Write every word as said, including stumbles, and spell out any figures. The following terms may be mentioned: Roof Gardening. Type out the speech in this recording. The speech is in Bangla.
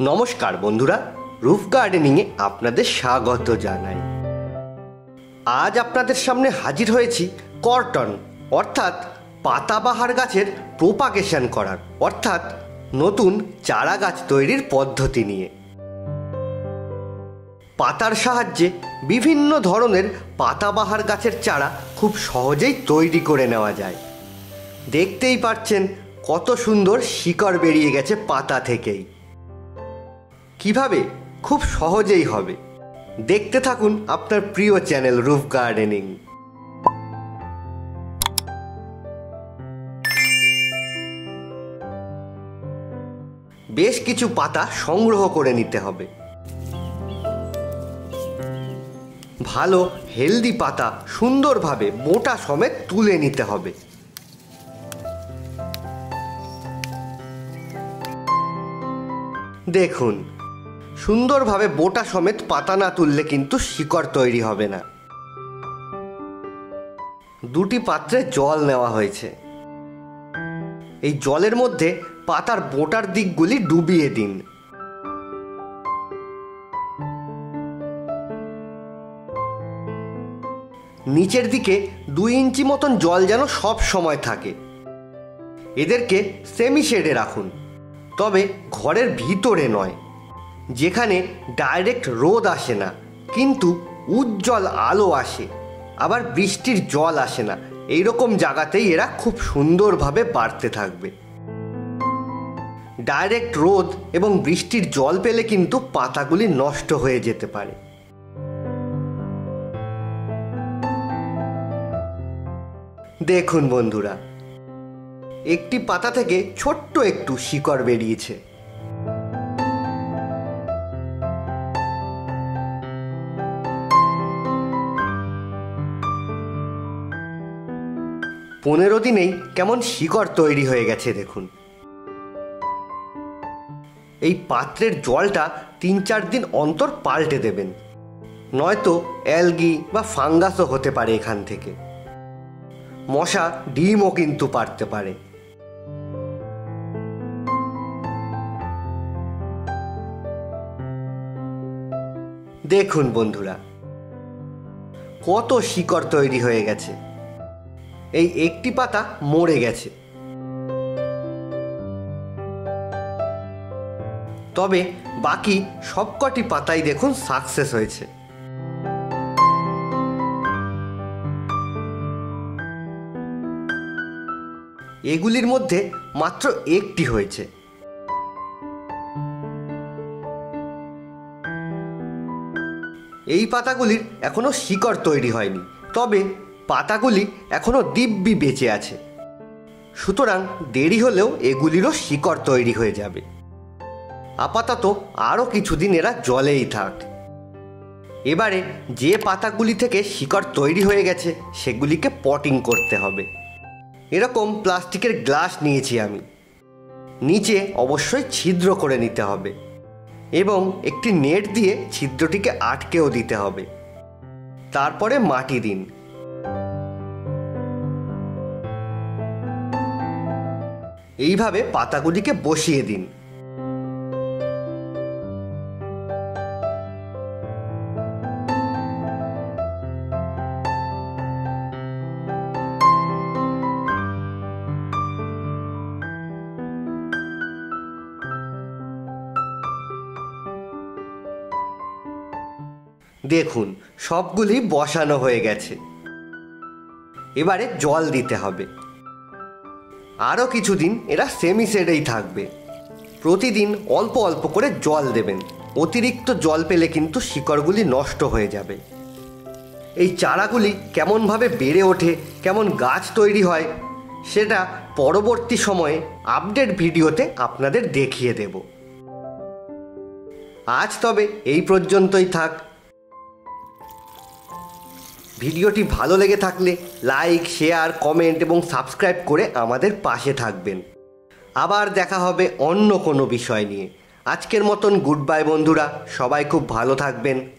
नमस्कार बंधुरा रूफ गार्डनिंग आपनादेर स्वागत जानाई। आज आपनादेर सामने हाजिर होयेछि कर्टन अर्थात पाताबाहार गाछेर प्रोपागेशन करार अर्थात नतून चारा गाछ तैरिर पद्धति निये। पातार साहाज्ये विभिन्न धरनेर पाताबाहार गाछेर चारा खूब सहजेई तैरि करे नेওয়া যায়। देखतेई पाच्छेन कत सुंदर शिकड़ बेरिये गेछे पाता थेकेई। কিভাবে খুব সহজেই হবে, দেখতে থাকুন আপনার প্রিয় চ্যানেল রুফ গার্ডেনিং। বেশ কিছু পাতা সংগ্রহ করে নিতে হবে। ভালো হেলদি পাতা সুন্দরভাবে মোটা সমেত তুলে নিতে হবে। দেখুন सुंदर भावे बोटा समेत पाता ना तुलले किन्तु शिकड़ तैरी होबे ना। दुटी पात्रे जल नेওয়া হয়েছে। এই জলের মধ্যে পাতার বোটার দিকগুলি ডুবিয়ে দিন। নিচের দিকে দুই ইঞ্চি মতন জল যেন সব সময় থাকে। এদেরকে সেমি শেডে রাখুন, তবে ঘরের ভিতরে নয়, যেখানে ডাইরেক্ট রোদ আসে না কিন্তু উজ্জ্বল আলো আসে, আবার বৃষ্টির জল আসে না, এই রকম জায়গাতেই এরা খুব সুন্দরভাবে বাড়তে থাকবে। ডাইরেক্ট রোদ এবং বৃষ্টির জল পেলে কিন্তু পাতাগুলি নষ্ট হয়ে যেতে পারে। দেখুন বন্ধুরা, একটি পাতা থেকে ছোট্ট একটু শিকড় বেরিয়েছে। পনেরো দিনেই কেমন শিকড় তৈরি হয়ে গেছে দেখুন। এই পাত্রের জলটা তিন চার দিন অন্তর পাল্টে দেবেন, নয়তো অ্যালগি বা ফাঙ্গাসও হতে পারে, এখান থেকে মশা ডিমও কিন্তু পারতে পারে। দেখুন বন্ধুরা কত শিকড় তৈরি হয়ে গেছে। এই একটি পাতা মরে গেছে, তবে বাকি সবকটি পাতাই দেখুন সাকসেস হয়েছে। এগুলির মধ্যে মাত্র একটি হয়েছে। এই পাতাগুলির এখনো শিকড় তৈরি হয়নি, তবে পাতাগুলি এখনো দিব্যি বেঁচে আছে, সুতরাং দেরি হলেও এগুলিরও শিকড় তৈরি হয়ে যাবে। আপাতত আরও কিছুদিন এরা জলেই থাক। এবারে যে পাতাগুলি থেকে শিকড় তৈরি হয়ে গেছে সেগুলিকে পটিং করতে হবে। এরকম প্লাস্টিকের গ্লাস নিয়েছি আমি, নিচে অবশ্যই ছিদ্র করে নিতে হবে এবং একটি নেট দিয়ে ছিদ্রটিকে আটকেও দিতে হবে। তারপরে মাটি দিন। এইভাবে পাতাগুলিকে বসিয়ে দিন। দেখুন সবগুলি বসানো হয়ে গেছে। এবারে জল দিতে হবে। আরও কিছুদিন এরা সেমি শেডেই থাকবে। প্রতিদিন অল্প অল্প করে জল দেবেন, অতিরিক্ত জল পেলে কিন্তু শিকড়গুলি নষ্ট হয়ে যাবে। এই চারাগুলি কেমনভাবে বেড়ে ওঠে, কেমন গাছ তৈরি হয় সেটা পরবর্তী সময়ে আপডেট ভিডিওতে আপনাদের দেখিয়ে দেব। আজ তবে এই পর্যন্তই থাক। ভিডিওটি ভালো লেগে থাকলে লাইক, শেয়ার, কমেন্ট এবং সাবস্ক্রাইব করে আমাদের পাশে থাকবেন। আবার দেখা হবে অন্য কোনো বিষয় নিয়ে। আজকের মতন গুড বাই বন্ধুরা, সবাই খুব ভালো থাকবেন।